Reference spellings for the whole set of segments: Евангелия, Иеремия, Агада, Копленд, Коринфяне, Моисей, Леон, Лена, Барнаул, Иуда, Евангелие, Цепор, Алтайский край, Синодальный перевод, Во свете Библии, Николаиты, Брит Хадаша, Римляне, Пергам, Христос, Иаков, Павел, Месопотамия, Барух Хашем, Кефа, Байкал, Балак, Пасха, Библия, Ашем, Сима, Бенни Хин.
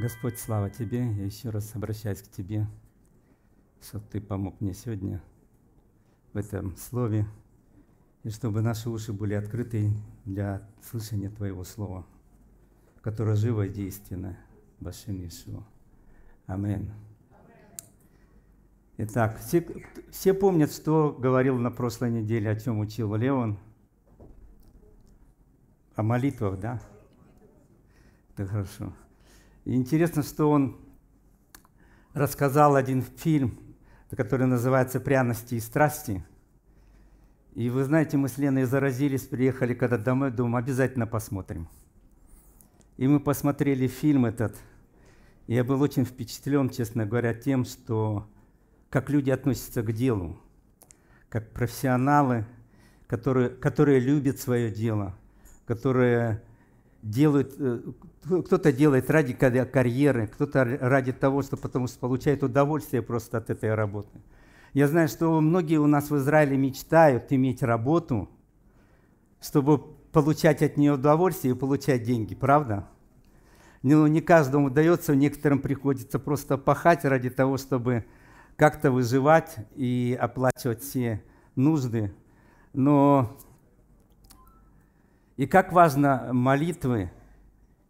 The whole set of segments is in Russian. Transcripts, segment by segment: Господь, слава Тебе! Я еще раз обращаюсь к Тебе, чтобы Ты помог мне сегодня в этом слове, и чтобы наши уши были открыты для слышания Твоего слова, которое живо и действенно в Ашем Иешуа. Амин. Итак, все помнят, что говорил на прошлой неделе, о чем учил Леон? О молитвах, да? Это хорошо. И интересно, что он рассказал один фильм, который называется «Пряности и страсти». И вы знаете, мы с Леной заразились, приехали когда домой, думаем, обязательно посмотрим. И мы посмотрели фильм этот. И я был очень впечатлен, честно говоря, тем, что как люди относятся к делу, как профессионалы, которые любят свое дело, которые делают… Кто-то делает ради карьеры, кто-то ради того, что потому что получает удовольствие просто от этой работы. Я знаю, что многие у нас в Израиле мечтают иметь работу, чтобы получать от нее удовольствие и получать деньги, правда? Но не каждому удается, некоторым приходится просто пахать ради того, чтобы как-то выживать и оплачивать все нужды. Но и как важно молитвы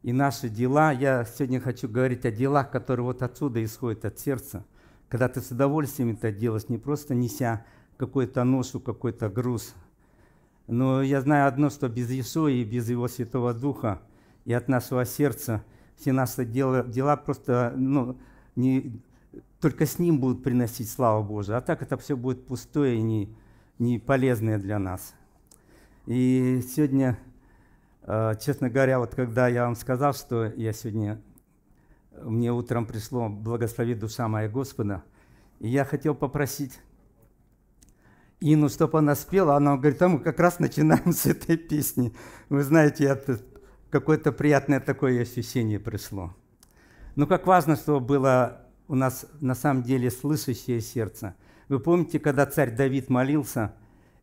и наши дела. Я сегодня хочу говорить о делах, которые вот отсюда исходят, от сердца. Когда ты с удовольствием это делаешь, не просто неся какую-то ношу, какой-то груз. Но я знаю одно, что без Иешуа и без Его Святого Духа и от нашего сердца все наши дела просто только с Ним будут приносить славу Божию, а так это все будет пустое и не полезное для нас. И сегодня, честно говоря, вот когда я вам сказал, что я сегодня, мне утром пришло «Благослови душа моя Господа», и я хотел попросить Ину, чтобы она спела, она говорит, а мы как раз начинаем с этой песни. Вы знаете, какое-то приятное такое ощущение пришло. Но как важно, чтобы было у нас на самом деле слышащее сердце. Вы помните, когда царь Давид молился,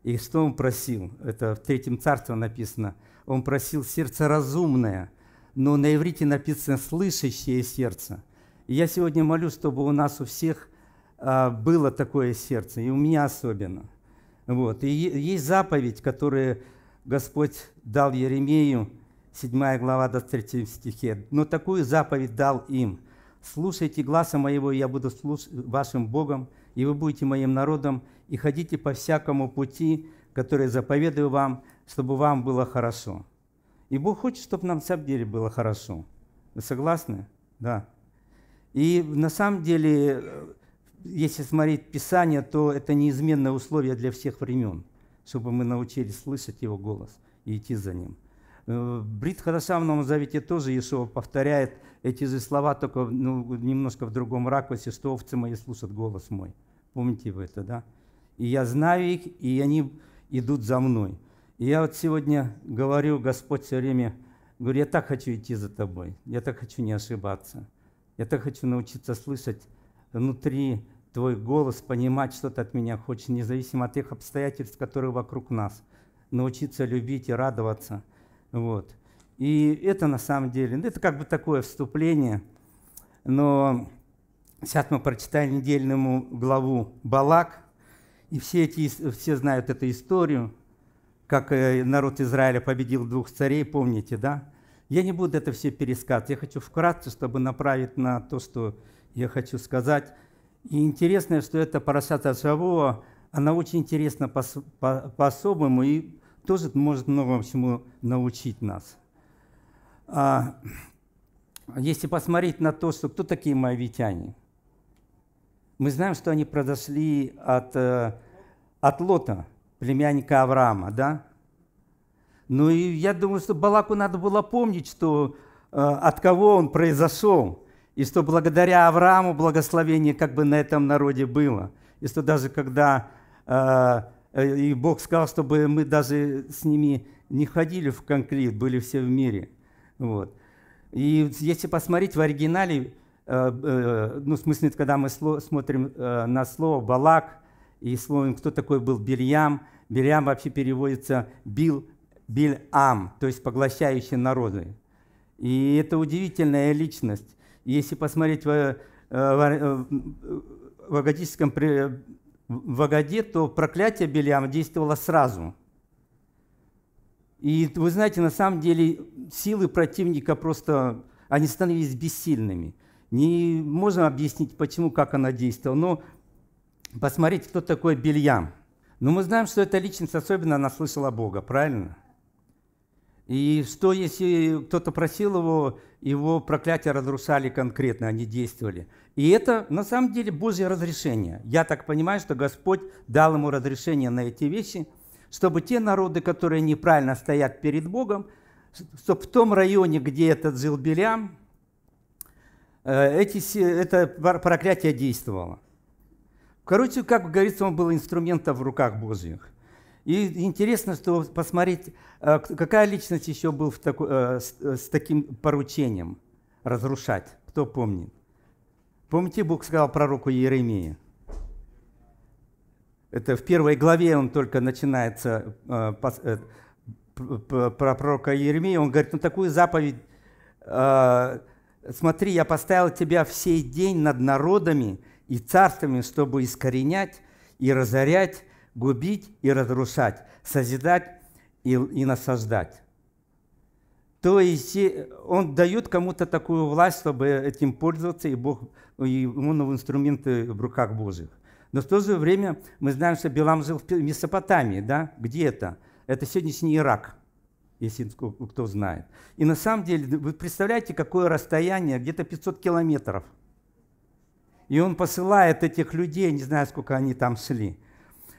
и что он просил? Это в Третьем Царстве написано. Он просил сердце разумное, но на иврите написано «слышащее сердце». И я сегодня молю, чтобы у нас у всех было такое сердце, и у меня особенно. Вот. И есть заповедь, которую Господь дал Иеремию, 7 глава, до 3 стихе. Но такую заповедь дал им. «Слушайте гласа моего, и я буду вашим Богом, и вы будете моим народом, и ходите по всякому пути, который заповедую вам, чтобы вам было хорошо». И Бог хочет, чтобы нам в самом деле было хорошо. Вы согласны? Да. И на самом деле, если смотреть Писание, то это неизменное условие для всех времен, чтобы мы научились слышать Его голос и идти за Ним. Брит Хадаша в Новом Завете тоже Иешуа повторяет эти же слова, только немножко в другом ракурсе, что овцы мои слушают голос мой. Помните вы это, да? И я знаю их, и они идут за мной. И я вот сегодня говорю, Господь все время, говорю, я так хочу идти за Тобой, я так хочу не ошибаться, я так хочу научиться слышать внутри Твой голос, понимать, что Ты от меня хочешь, независимо от тех обстоятельств, которые вокруг нас, научиться любить и радоваться. Вот. И это на самом деле, это как бы такое вступление, но сейчас мы прочитали недельную главу Балак, и все знают эту историю, как народ Израиля победил двух царей, помните, да? Я не буду это все пересказывать, я хочу вкратце, чтобы направить на то, что я хочу сказать. И интересно, что эта Парашат Шавуа, она очень интересна по-особому, и тоже может многому чему научить нас. Если посмотреть на то, что кто такие моавитяне, мы знаем, что они произошли от Лота, племянника Авраама, да? Ну и я думаю, что Балаку надо было помнить, что от кого он произошел, и что благодаря Аврааму благословение как бы на этом народе было, и что даже когда… И Бог сказал, чтобы мы даже с ними не ходили в конфликт, были все в мире. Вот. И если посмотреть в оригинале, в смысле, когда мы смотрим на слово «Балак» и словом, кто такой был Бильям, Бельям вообще переводится «Бильам», то есть «поглощающий народы». И это удивительная личность. Если посмотреть в агадическом в Агаде, то проклятие Бельяма действовало сразу. И вы знаете, на самом деле силы противника просто, они становились бессильными. Не можно объяснить, почему, как она действовала, но посмотрите, кто такой Бельям. Но мы знаем, что эта личность особенно она слышала Бога, правильно? И что, если кто-то просил его, его проклятия разрушали конкретно, они действовали. И это на самом деле Божье разрешение. Я так понимаю, что Господь дал ему разрешение на эти вещи, чтобы те народы, которые неправильно стоят перед Богом, чтобы в том районе, где этот жил Бельям, это проклятие действовало. Короче, как говорится, он был инструментом в руках Божьих. И интересно, что посмотреть, какая личность еще была с таким поручением разрушать, кто помнит. Помните, Бог сказал пророку Иеремии? Это в первой главе он только начинается, про пророка Иеремии. Он говорит, ну такую заповедь, смотри, я поставил тебя в сей день над народами и царствами, чтобы искоренять и разорять, губить и разрушать, созидать и насаждать. То есть он дает кому-то такую власть, чтобы этим пользоваться, и Бог ему новые инструменты в руках Божьих. Но в то же время мы знаем, что Бельям жил в Месопотамии, да? Где это? Это сегодняшний Ирак, если кто знает. И на самом деле, вы представляете, какое расстояние? Где-то 500 километров. И он посылает этих людей, не знаю, сколько они там шли.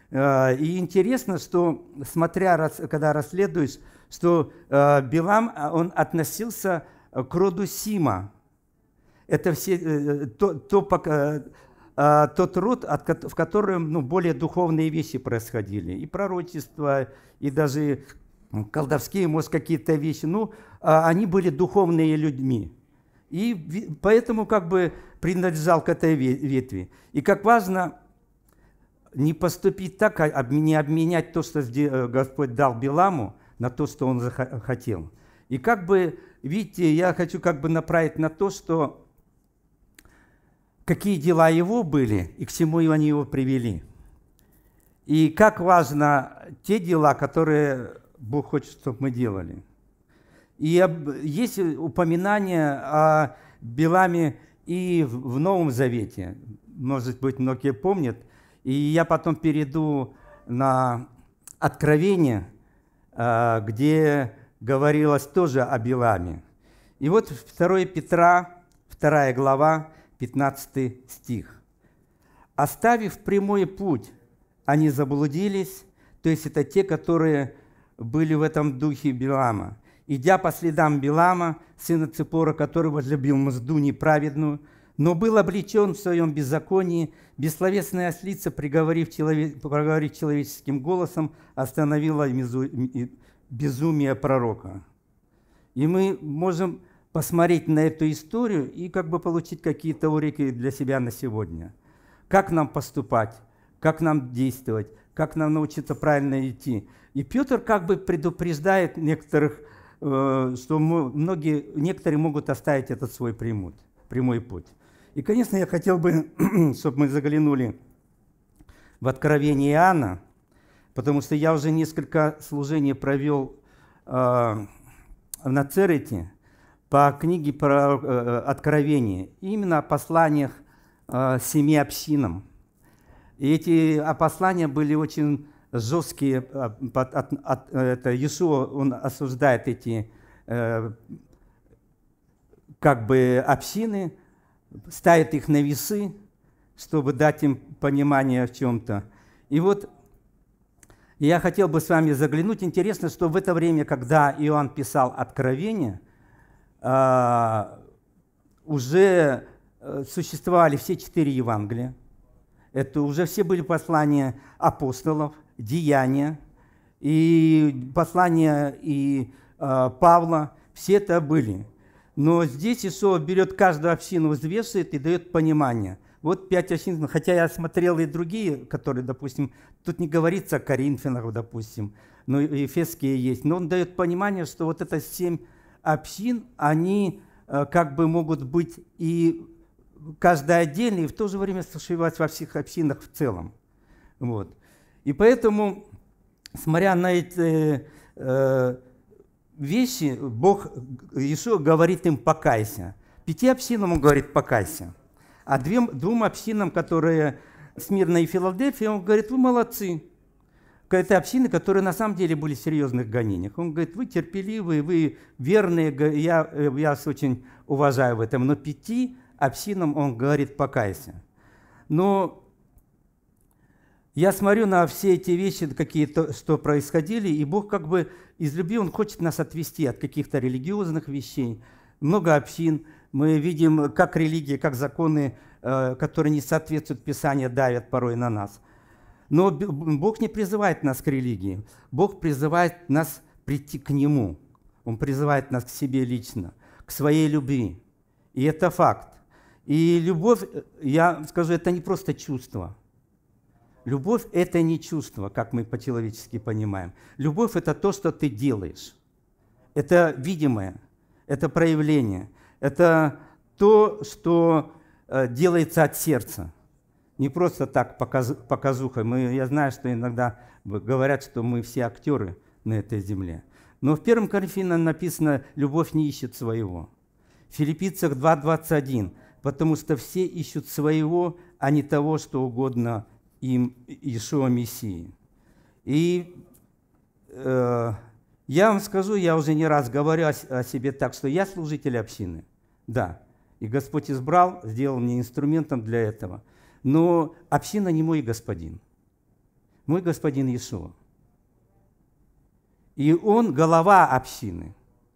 И интересно, что, смотря, когда расследуешь, что Бельям, он относился к роду Сима. Это все, тот род, в котором более духовные вещи происходили. И пророчество, и даже колдовские, может, какие-то вещи. Ну, они были духовными людьми. И поэтому как бы принадлежал к этой ветви. И как важно не поступить так, а не обменять то, что Господь дал Бельяму, на то, что он захотел. И как бы, видите, я хочу как бы направить на то, что какие дела его были и к чему они его привели. И как важно те дела, которые Бог хочет, чтобы мы делали. И есть упоминание о Бельяме и в Новом Завете. Может быть, многие помнят. И я потом перейду на Откровение, где говорилось тоже о Бельяме. И вот 2 Петра, 2 глава, 15 стих. «Оставив прямой путь, они заблудились», то есть это те, которые были в этом духе Бельяма, «идя по следам Бельяма, сына Цепора, который возлюбил мзду неправедную, но был облечен в своем беззаконии, бессловесная ослица, проговорив человеческим голосом, остановила безумие пророка». И мы можем посмотреть на эту историю и как бы получить какие-то уроки для себя на сегодня. Как нам поступать, как нам действовать, как нам научиться правильно идти. И Петр как бы предупреждает некоторых, что некоторые могут оставить этот свой прямой путь. И, конечно, я хотел бы, чтобы мы заглянули в Откровение Иоанна, потому что я уже несколько служений провел на Церете по книге про Откровение, именно о посланиях семи общинам. И эти послания были очень жесткие. Иешуа, он осуждает эти как бы общины, ставит их на весы, чтобы дать им понимание в чем-то. И вот я хотел бы с вами заглянуть. Интересно, что в это время, когда Иоанн писал Откровение, уже существовали все 4 Евангелия. Это уже все были послания апостолов, деяния, и послания и Павла. Все это были. Но здесь Иешуа берет каждую общину, взвешивает и дает понимание. Вот 5 общин, хотя я смотрел и другие, которые, допустим, тут не говорится о Коринфянах, допустим, но и Ефесские есть. Но он дает понимание, что вот это 7 общин, они как бы могут быть и каждая отдельно, и в то же время сошивать во всех общинах в целом. Вот. И поэтому, смотря на эти вещи, Бог Иешуа говорит им «покайся». Пяти общинам он говорит «покайся». А двум общинам, которые Смирна и Филадельфия, он говорит «вы молодцы». Это общины, которые на самом деле были в серьезных гонениях. Он говорит, вы терпеливые, вы верные, я вас очень уважаю в этом. Но пяти общинам он говорит «покайся». Но я смотрю на все эти вещи, какие-то, что происходили, и Бог как бы из любви, Он хочет нас отвести от каких-то религиозных вещей. Много общин, мы видим, как религии, как законы, которые не соответствуют Писанию, давят порой на нас. Но Бог не призывает нас к религии. Бог призывает нас прийти к Нему. Он призывает нас к себе лично, к своей любви. И это факт. И любовь, я скажу, это не просто чувство. Любовь – это не чувство, как мы по-человечески понимаем. Любовь – это то, что ты делаешь. Это видимое, это проявление. Это то, что делается от сердца. Не просто так показухой. Я знаю, что иногда говорят, что мы все актеры на этой земле. Но в 1 Коринфянам написано «любовь не ищет своего». В Филиппийцах 2:21 «потому что все ищут своего, а не того, что угодно им Иешуа Мессии». И я вам скажу, я уже не раз говорю о себе так, что я служитель общины. Да, и Господь избрал, сделал меня инструментом для этого. Но община не мой господин. Мой господин Иешуа. И он голова общины.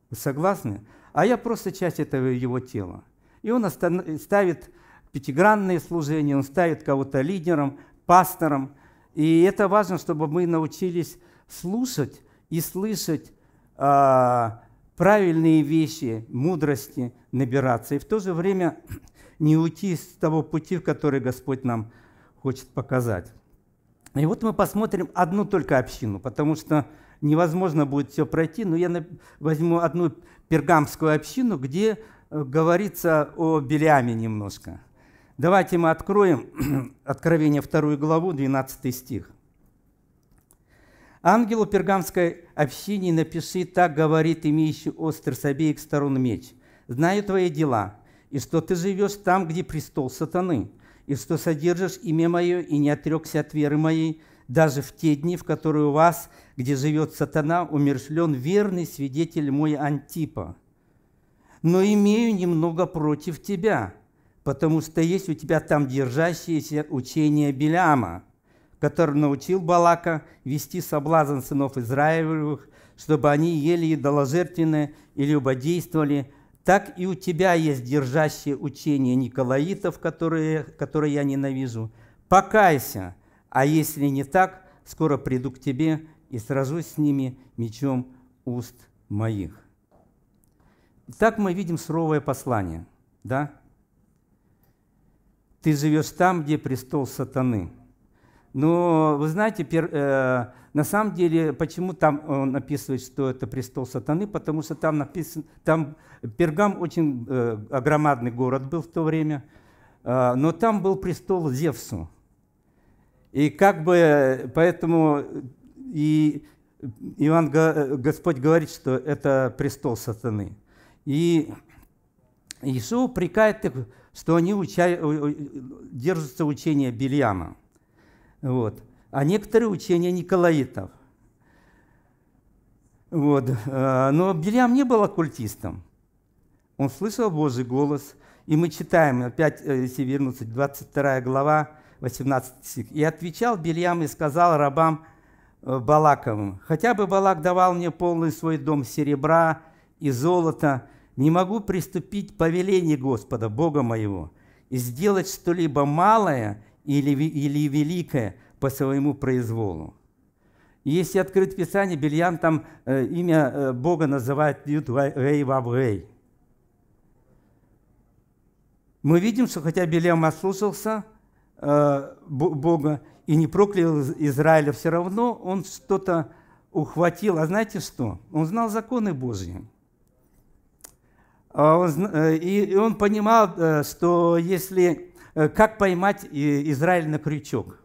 Вы согласны? А я просто часть этого его тела. И он ставит пятигранные служения, он ставит кого-то лидером, пастором. И это важно, чтобы мы научились слушать и слышать правильные вещи, мудрости набираться. И в то же время не уйти с того пути, в который Господь нам хочет показать. И вот мы посмотрим одну только общину, потому что невозможно будет все пройти, но я возьму одну пергамскую общину, где говорится о Бельяме немножко. Давайте мы откроем Откровение 2 главу, 12 стих. «Ангелу пергамской общине напиши, так говорит имеющий острый с обеих сторон меч. Знаю твои дела». И что ты живешь там, где престол сатаны, и что содержишь имя мое, и не отрекся от веры моей, даже в те дни, в которые у вас, где живет сатана, умершлен верный свидетель мой Антипа. Но имею немного против тебя, потому что есть у тебя там держащееся учение Бильяма, который научил Балака вести соблазн сынов Израилевых, чтобы они ели идоложертвенное и любодействовали. Так и у тебя есть держащее учение Николаитов, которые я ненавижу. Покайся, а если не так, скоро приду к тебе и сражусь с ними мечом уст моих». Так мы видим суровое послание. Да? Ты живешь там, где престол сатаны. Но вы знаете, на самом деле, почему там он описывает, что это престол сатаны? Потому что там написано, там Пергам очень громадный город был в то время, но там был престол Зевсу. И как бы поэтому и Господь говорит, что это престол сатаны. И Иешуа упрекает их, что они держатся учения Бильяма. Вот. А некоторые учения Николаитов. Вот. Но Бильям не был оккультистом. Он слышал Божий голос. И мы читаем, опять, если вернуться, 22 глава, 18 стих. «И отвечал Бильям и сказал рабам Балаковым, «Хотя бы Балак давал мне полный свой дом серебра и золота, не могу приступить к повелению Господа, Бога моего, и сделать что-либо малое, или великое по своему произволу». Если открыть Писание, Бильям там имя Бога называет Ньют. Мы видим, что хотя Бильям ослушался Бога и не проклял Израиля, все равно он что-то ухватил. А знаете что? Он знал законы Божьи. И он понимал, что если, как поймать Израиль на крючок.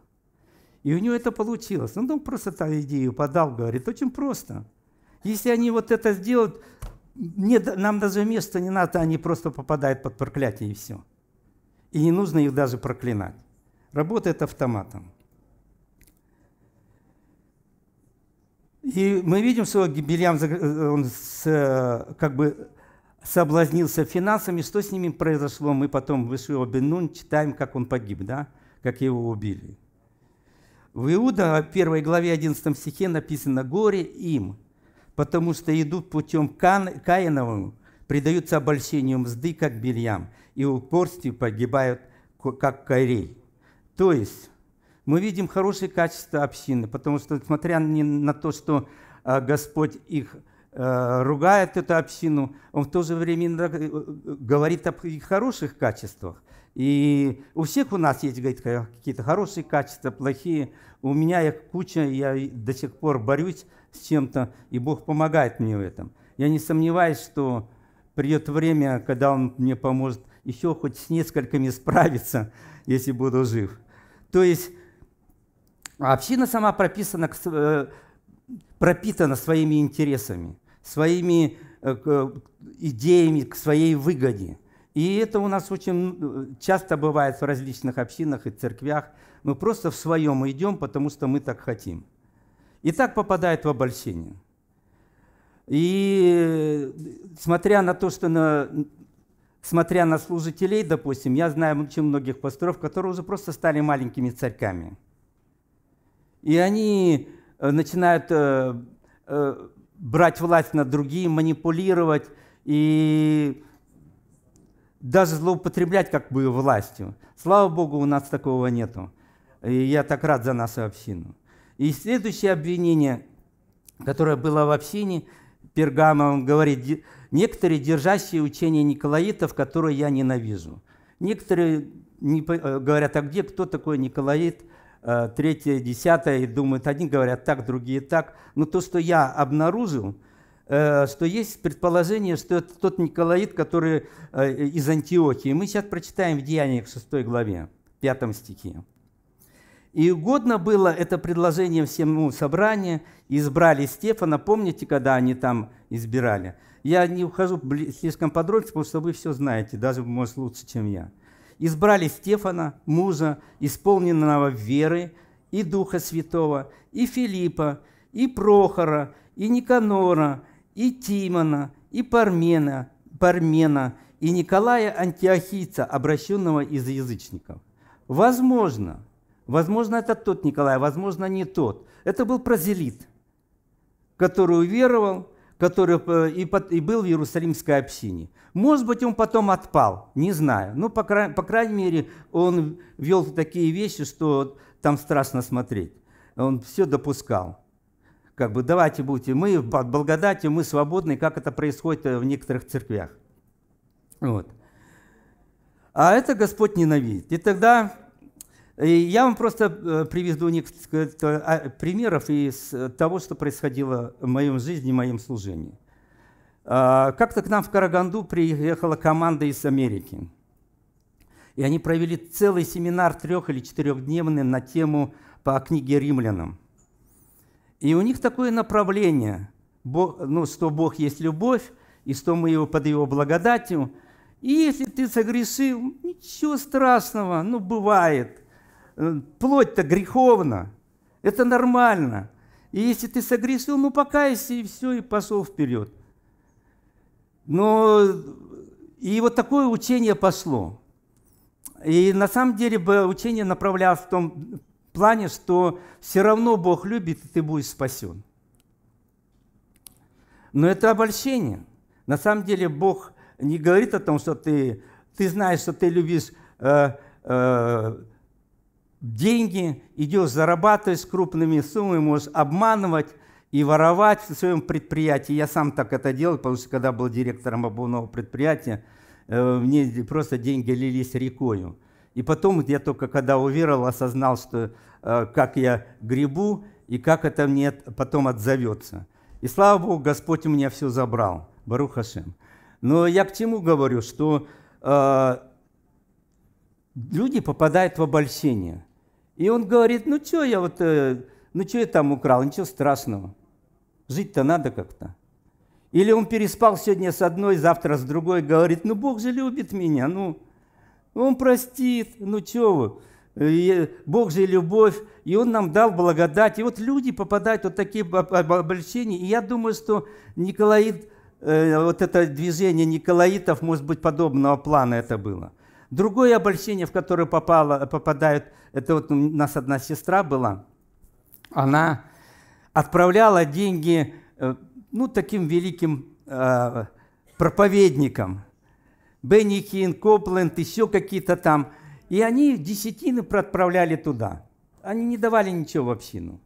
И у него это получилось. Он просто эту идею подал, говорит, очень просто. Если они вот это сделают, нам даже места не надо, они просто попадают под проклятие и все. И не нужно их даже проклинать. Работает автоматом. И мы видим, что Бильям, он как бы соблазнился финансами. Что с ними произошло? Мы потом в Ишуа бен-Нун читаем, как он погиб, да? Как его убили. В Иуда, 1 главе 11 стихе написано: «Горе им, потому что идут путем Каиновым, предаются обольщению мзды, как Бельям, и в упорстве погибают, как Каирей». То есть мы видим хорошие качества общины, потому что, несмотря на то, что Господь их ругает, эту общину, Он в то же время говорит об их хороших качествах. И у всех у нас есть, говорит, какие-то хорошие качества, плохие. У меня их куча, я до сих пор борюсь с чем-то, и Бог помогает мне в этом. Я не сомневаюсь, что придет время, когда Он мне поможет еще хоть с несколькими справиться, если буду жив. То есть община сама пропитана своими интересами, своими идеями, к своей выгоде. И это у нас очень часто бывает в различных общинах и церквях. Мы просто в своем идем, потому что мы так хотим. И так попадает в обольщение. И смотря на то, что смотря на служителей, допустим, я знаю очень многих пасторов, которые уже просто стали маленькими царьками. И они начинают брать власть над другими, манипулировать и даже злоупотреблять как бы властью. Слава Богу, у нас такого нету. И я так рад за нашу общину. И следующее обвинение, которое было в общине Пергама, он говорит: некоторые держащие учения Николаитов, которые я ненавижу. Некоторые говорят, а где, кто такой Николаит, 3-е, 10-е, и думают, одни говорят так, другие так. Но то, что я обнаружил, что есть предположение, что это тот Николаит, который из Антиохии. Мы сейчас прочитаем в Деяниях 6 главе, 5 стихе. «И угодно было это предложение всему собранию, избрали Стефана». Помните, когда они там избирали? Я не ухожу слишком подробно, потому что вы все знаете, даже, может, лучше, чем я. «Избрали Стефана, мужа, исполненного веры и Духа Святого, и Филиппа, и Прохора, и Никанора, и Тимона, и Пармена, и Николая Антиохийца, обращенного из язычников». Возможно, это тот Николай, возможно, не тот. Это был прозелит, который уверовал, который и был в Иерусалимской общине. Может быть, он потом отпал, не знаю. Но, по крайней мере, он вел такие вещи, что там страшно смотреть. Он все допускал. Как бы давайте будьте, мы под благодатью, мы свободны, как это происходит в некоторых церквях. Вот. А это Господь ненавидит. И тогда я вам просто приведу несколько примеров из того, что происходило в моем жизни, в моем служении. Как-то к нам в Караганду приехала команда из Америки. И они провели целый семинар 3- или 4-дневный на тему по книге «Римлянам». И у них такое направление, что Бог есть любовь, и что мы его под Его благодатью. И если ты согрешил, ничего страшного, бывает. Плоть-то греховна, это нормально. И если ты согрешил, покайся, и все, и пошел вперед. И вот такое учение пошло. И на самом деле учение направлялось в том плане, что все равно Бог любит, и ты будешь спасен. Но это обольщение. На самом деле Бог не говорит о том, что ты знаешь, что ты любишь деньги, идешь зарабатывать с крупными суммами, можешь обманывать и воровать в своем предприятии. Я сам так это делал, потому что когда был директором обувного предприятия, мне просто деньги лились рекою. И потом я только когда уверовал, осознал, что как я гребу и как это мне потом отзовется. И слава Богу, Господь у меня все забрал. Барух Хашем. Но я к чему говорю, что люди попадают в обольщение. И он говорит, ну что я вот, ну что я там украл, ничего страшного. Жить-то надо как-то. Или он переспал сегодня с одной, завтра с другой, говорит, ну Бог же любит меня, ну Он простит, ну что вы, Бог же любовь, и Он нам дал благодать. И вот люди попадают в вот такие обольщения, и я думаю, что Николаит, вот это движение Николаитов, может быть, подобного плана это было. Другое обольщение, в которое попадают, это вот у нас одна сестра была, она отправляла деньги, ну, таким великим проповедникам, Бенни Хин, Копленд, еще какие-то там, и они десятины проотправляли туда. Они не давали ничего в общину.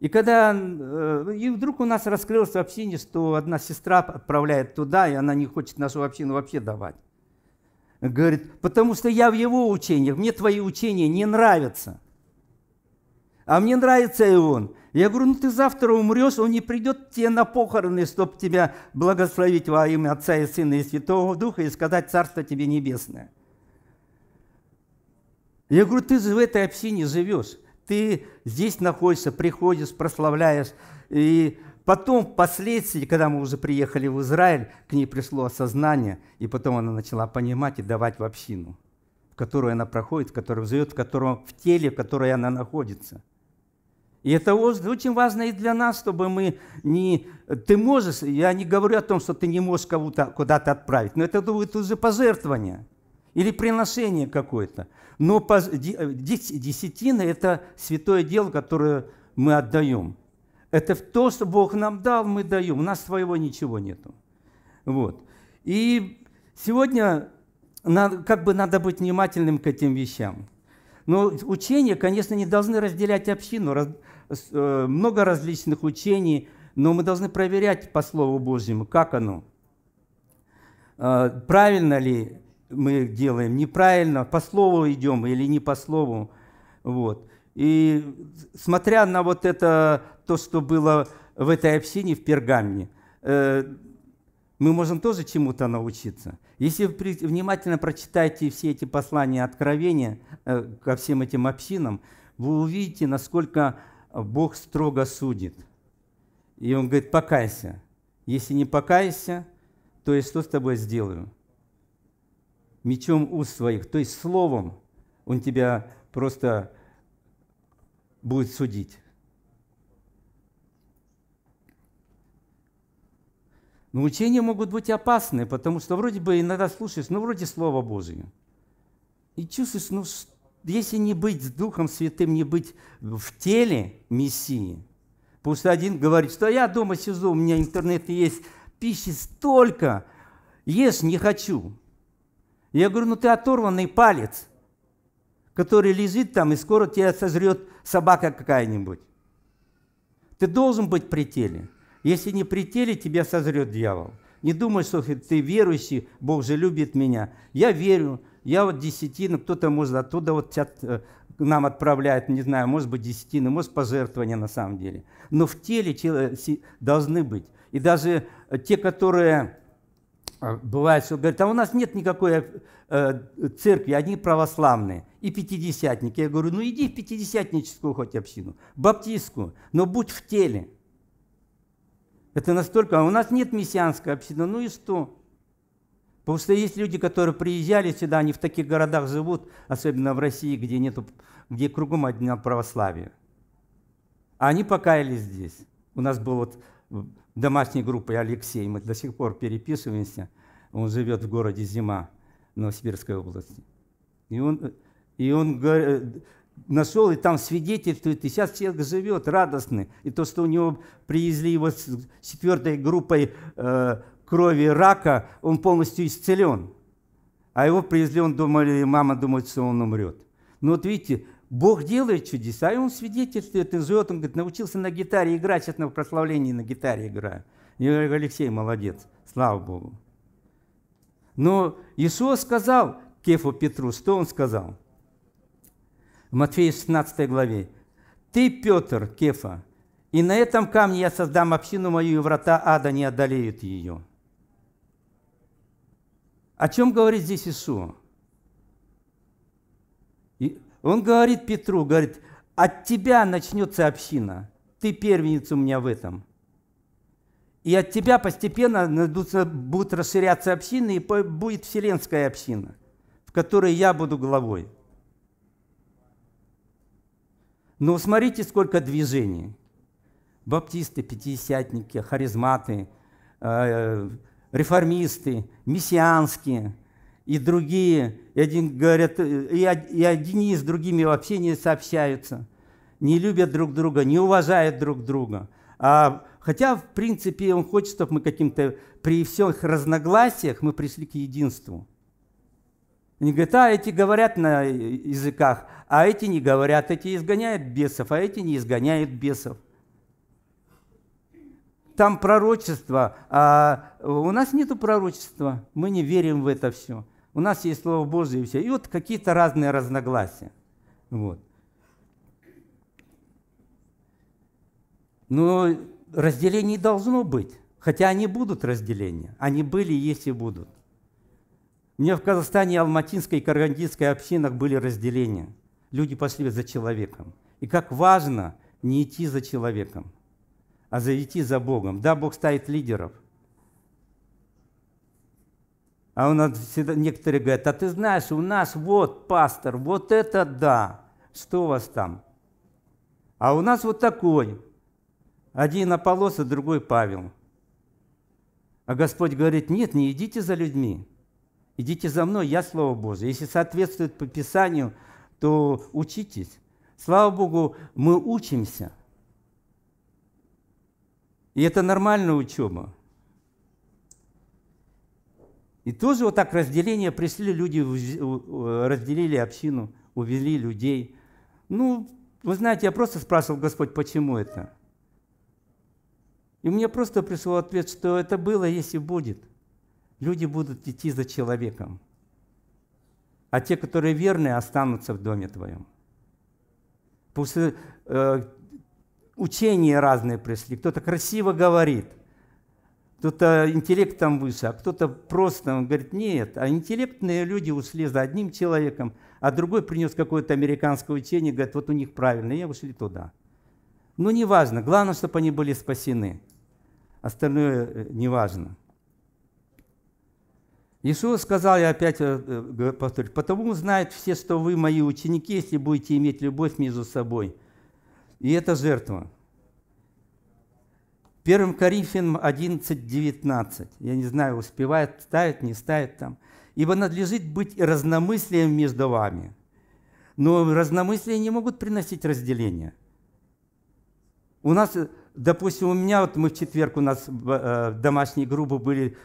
И когда, и вдруг у нас раскрылось в общине, что одна сестра отправляет туда, и она не хочет нашу общину вообще давать. Говорит, потому что я в его учениях, мне твои учения не нравятся. А мне нравится и он. Я говорю, ну ты завтра умрешь, он не придет тебе на похороны, чтобы тебя благословить во имя Отца и Сына и Святого Духа и сказать «Царство тебе небесное». Я говорю, ты в этой общине живешь, ты здесь находишься, приходишь, прославляешь. И потом, впоследствии, когда мы уже приехали в Израиль, к ней пришло осознание, и потом она начала понимать и давать в общину, в которую она проходит, в которую живет, в теле, в которой она находится. И это очень важно и для нас, чтобы мы не... Ты можешь, я не говорю о том, что ты не можешь кого-то куда-то отправить, но это будет уже пожертвование или приношение какое-то. Но десятина – это святое дело, которое мы отдаем. Это то, что Бог нам дал, мы даем. У нас своего ничего нету. Вот. И сегодня как бы надо быть внимательным к этим вещам. Но учения, конечно, не должны разделять общину. Много различных учений, но мы должны проверять по Слову Божьему, как оно. Правильно ли мы делаем, неправильно, по Слову идем или не по Слову. Вот. И смотря на вот это, то, что было в этой общине, в Пергаме, мы можем тоже чему-то научиться. Если вы внимательно прочитаете все эти послания, откровения ко всем этим общинам, вы увидите, насколько Бог строго судит. И Он говорит, покайся. Если не покайся, то я что с тобой сделаю? Мечом уст своих, то есть словом Он тебя просто будет судить. Но учения могут быть опасны, потому что вроде бы иногда слушаешь, ну вроде Слово Божие. И чувствуешь, ну если не быть с Духом Святым, не быть в теле Мессии, потому что один говорит, что я дома сижу, у меня интернет есть, пищи столько, ешь не хочу. Я говорю, ну ты оторванный палец, который лежит там, и скоро тебя сожрет собака какая-нибудь. Ты должен быть при теле. Если не при теле, тебя сожрет дьявол. Не думай, что ты верующий, Бог же любит меня. Я верю, я вот десятина, кто-то может оттуда вот нам отправляет, не знаю, может быть десятина, может пожертвования на самом деле. Но в теле должны быть. И даже те, которые бывают, что говорят, а у нас нет никакой церкви, одни православные и пятидесятники. Я говорю, ну иди в пятидесятническую хоть общину, баптистскую, но будь в теле. Это настолько... А у нас нет мессианской общины. Ну и что? Потому что есть люди, которые приезжали сюда, они в таких городах живут, особенно в России, где нету, где кругом одна православие. А они покаялись здесь. У нас был вот в домашней группе Алексей, мы до сих пор переписываемся. Он живет в городе Зима, Новосибирской области. И он нашел, и там свидетельствует, и сейчас человек живет радостный. И то, что у него привезли его с 4-й группой крови рака, он полностью исцелен. А его привезли, он думал, мама думает, что он умрет. Но вот видите, Бог делает чудеса, и он свидетельствует, и живет. Он говорит, научился на гитаре играть, сейчас на прославлении на гитаре играю. Я говорю, Алексей, молодец, слава Богу. Но Иешуа сказал Кефу Петру, что он сказал? В Матфея 16 главе. «Ты, Петр, Кефа, и на этом камне я создам общину мою, и врата ада не одолеют ее». О чем говорит здесь Иешуа? Он говорит Петру, говорит, от тебя начнется община, ты первенец у меня в этом. И от тебя постепенно будут расширяться общины, и будет вселенская община, в которой я буду главой. Но смотрите, сколько движений. Баптисты, пятидесятники, харизматы, реформисты, мессианские и другие. И один, говорят, и одни с другими вообще не сообщаются, не любят друг друга, не уважают друг друга. Хотя, в принципе, он хочет, чтобы мы каким-то при всех разногласиях мы пришли к единству. Они говорят, а эти говорят на языках, а эти не говорят, эти изгоняют бесов, а эти не изгоняют бесов. Там пророчество, а у нас нет пророчества, мы не верим в это все. У нас есть Слово Божие и все. И вот какие-то разные разногласия. Вот. Но разделений должно быть, хотя они будут разделения, они были, есть и будут. У меня в Казахстане, Алматинской и Карагандинской общинах были разделения. Люди пошли за человеком. И как важно не идти за человеком, а идти за Богом. Да, Бог ставит лидеров. А у нас всегда некоторые говорят, а ты знаешь, у нас вот пастор, вот это да, что у вас там? А у нас вот такой. Один Аполлос, а другой Павел. А Господь говорит, нет, не идите за людьми, идите за мной, я Слово Божие. Если соответствует по Писанию, то учитесь. Слава Богу, мы учимся. И это нормальная учеба. И тоже вот так разделение пришли, люди разделили общину, увели людей. Ну, вы знаете, я просто спрашивал Господь, почему это? И мне просто пришел ответ, что это было, есть и будет. Люди будут идти за человеком. А те, которые верные, останутся в доме твоем. Потому что учения разные пришли. Кто-то красиво говорит, кто-то интеллектом выше, а кто-то просто он говорит, нет. А интеллектные люди ушли за одним человеком, а другой принес какое-то американское учение, говорит, вот у них правильно, и ушли туда. Ну, не важно. Главное, чтобы они были спасены. Остальное не важно. Иешуа сказал, я опять повторю, «Потому знают все, что вы мои ученики, если будете иметь любовь между собой». И это жертва. 1 Коринфянам 11:19. Я не знаю, успевает, ставит, не ставит там. «Ибо надлежит быть разномыслием между вами». Но разномыслия не могут приносить разделения. У нас, допустим, у меня, вот мы в четверг, у нас домашние группы были,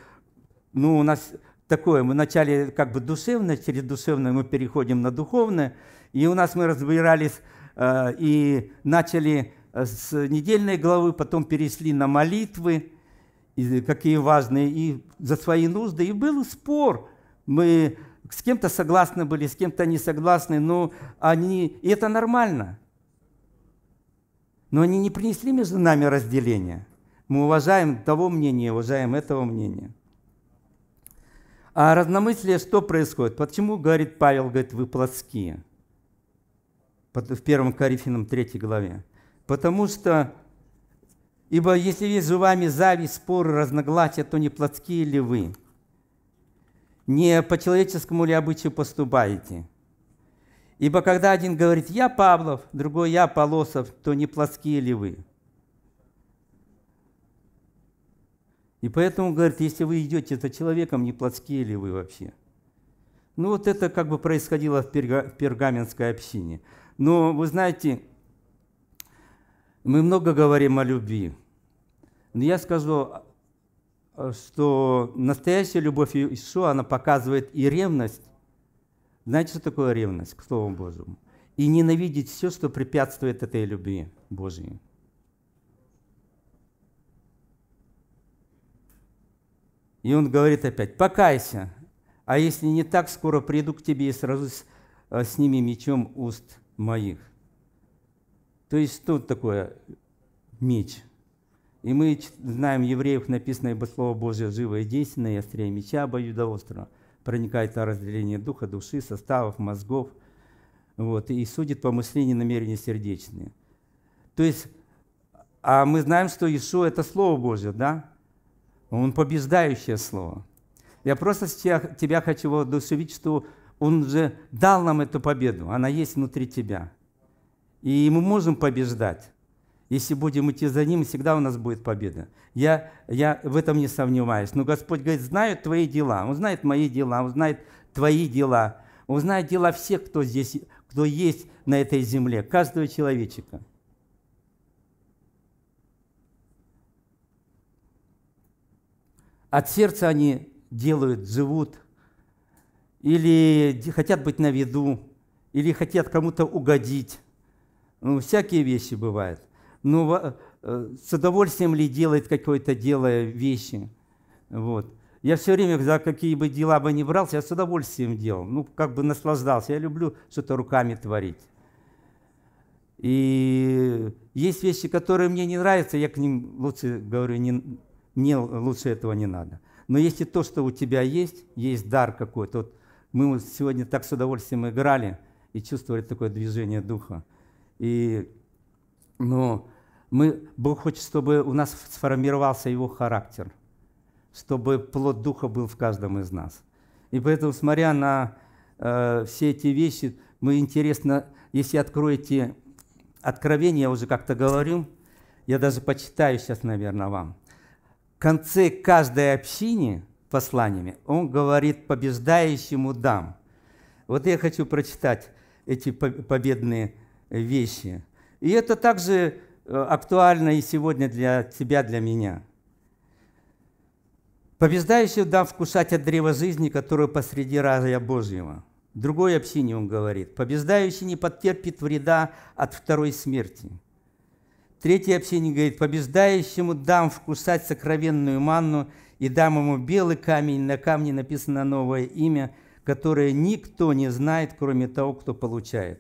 ну, у нас такое, мы вначале как бы душевное, через душевное мы переходим на духовное, и у нас мы разбирались и начали с недельной главы, потом перешли на молитвы, какие важные, и за свои нужды, и был спор, мы с кем-то согласны были, с кем-то не согласны, но они, и это нормально. Но они не принесли между нами разделения. Мы уважаем того мнения, уважаем этого мнения. А разномыслие что происходит? Почему, говорит Павел, говорит, вы плотские? В 1 Коринфянам 3 главе. Потому что, ибо если есть за вами зависть, споры, разногласия, то не плотские ли вы? Не по человеческому ли обычаю поступаете? Ибо когда один говорит «я Павлов», другой «я Полосов», то не плотские ли вы? И поэтому, говорит, если вы идете за человеком, не плотские ли вы вообще? Ну вот это как бы происходило в пергаменской общине. Но вы знаете, мы много говорим о любви. Но я скажу, что настоящая любовь Иешуа, она показывает и ревность. Знаете, что такое ревность к Слову Божьему? И ненавидеть все, что препятствует этой любви Божьей. И он говорит опять, покайся, а если не так, скоро приду к тебе и сразу сними мечом уст моих. То есть что такое меч? И мы знаем, евреев написано, ибо Слово Божие живо и действенно, и острее меча обоюдоострого. проникает на разделение духа, души, составов, мозгов, вот, и судит по мышлению и намерения сердечные. То есть, а мы знаем, что Иешуа – это Слово Божье, да? Он побеждающее Слово. Я просто тебя хочу воодушевить, что Он же дал нам эту победу, она есть внутри тебя. И мы можем побеждать. Если будем идти за Ним, всегда у нас будет победа. Я в этом не сомневаюсь. Но Господь говорит, знаю твои дела. Он знает мои дела, Он знает твои дела. Он знает дела всех, кто здесь, кто есть на этой земле, каждого человечка. От сердца они делают, живут, или хотят быть на виду, или хотят кому-то угодить. Ну, всякие вещи бывают. Ну, с удовольствием ли делает какое-то дело вещи? Вот. Я все время, за какие бы дела бы ни брался, я с удовольствием делал. Ну, как бы наслаждался. Я люблю что-то руками творить. И есть вещи, которые мне не нравятся, я к ним лучше говорю, мне лучше этого не надо. Но если то, что у тебя есть, есть дар какой-то. Вот мы сегодня так с удовольствием играли и чувствовали такое движение духа. Но Бог хочет, чтобы у нас сформировался Его характер, чтобы плод Духа был в каждом из нас. И поэтому, смотря на все эти вещи, мы интересно, если откроете Откровение, я уже как-то говорил, я даже почитаю сейчас, наверное, вам. В конце каждой общины посланиями Он говорит «побеждающему дам». Вот я хочу прочитать эти победные вещи. И это также актуально и сегодня для тебя, для меня. «Побеждающий дам вкушать от древа жизни, которое посреди рая Божьего». В другой общине он говорит, «Побеждающий не потерпит вреда от второй смерти». Третьей общине говорит, «Побеждающему дам вкушать сокровенную манну, и дам ему белый камень, на камне написано новое имя, которое никто не знает, кроме того, кто получает».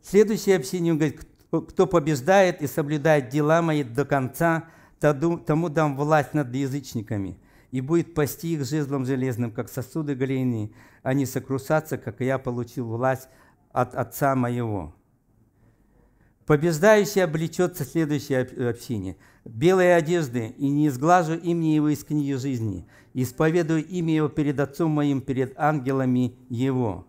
Следующее общение говорит, кто побеждает и соблюдает дела мои до конца, тому дам власть над язычниками, и будет пасти их жезлом железным, как сосуды глиняные, а не сокрушаться, как я получил власть от Отца моего. Побеждающий облечется в следующее общение. Белые одежды, и не изглажу имени его из книги жизни, исповедую имя его перед Отцом моим, перед ангелами его».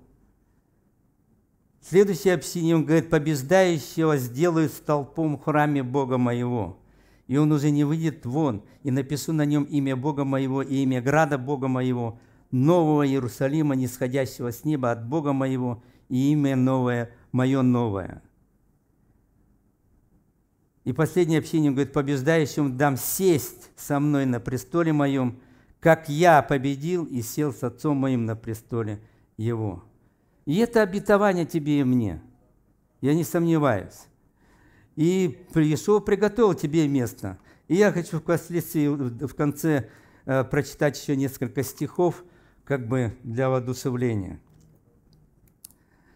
Следующее общение, он говорит, «Побеждающего сделаю столпом в храме Бога моего, и он уже не выйдет вон, и напишу на нем имя Бога моего и имя града Бога моего, нового Иерусалима, нисходящего с неба от Бога моего, и имя новое, мое новое». И последнее общение, он говорит, «Побеждающему дам сесть со мной на престоле моем, как я победил и сел с Отцом моим на престоле его». И это обетование тебе и мне, я не сомневаюсь. И Иешуа приготовил тебе место. И я хочу впоследствии в конце прочитать еще несколько стихов, как бы для воодушевления.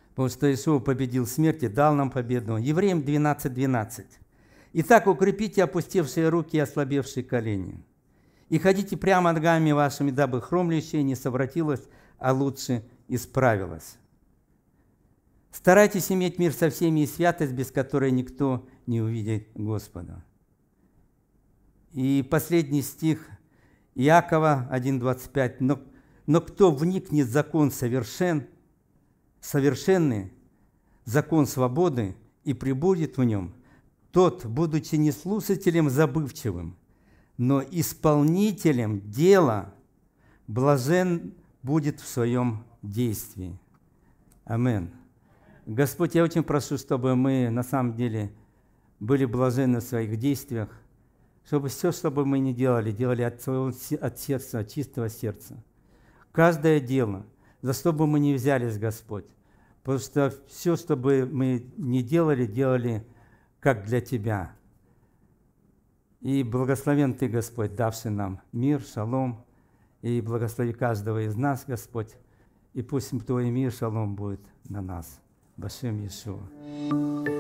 Потому что Иешуа победил смерть и дал нам победу. Евреям 12:12. «Итак, укрепите опустевшие руки и ослабевшие колени, и ходите прямо ногами вашими, дабы хромлющее не совратилось, а лучше исправилось». Старайтесь иметь мир со всеми и святость, без которой никто не увидит Господа. И последний стих Иакова 1:25. Но кто вникнет в закон совершенный, закон свободы, и пребудет в нем, тот, будучи не слушателем забывчивым, но исполнителем дела, блажен будет в своем действии. Аминь. Господь, я очень прошу, чтобы мы на самом деле были блаженны в своих действиях, чтобы все, что бы мы ни делали, делали от сердца, от чистого сердца. Каждое дело, за что бы мы ни взялись, Господь, потому что все, что бы мы ни делали, делали как для Тебя. И благословен Ты, Господь, давший нам мир, шалом, и благослови каждого из нас, Господь, и пусть Твой мир, шалом будет на нас. Басем Иешуа.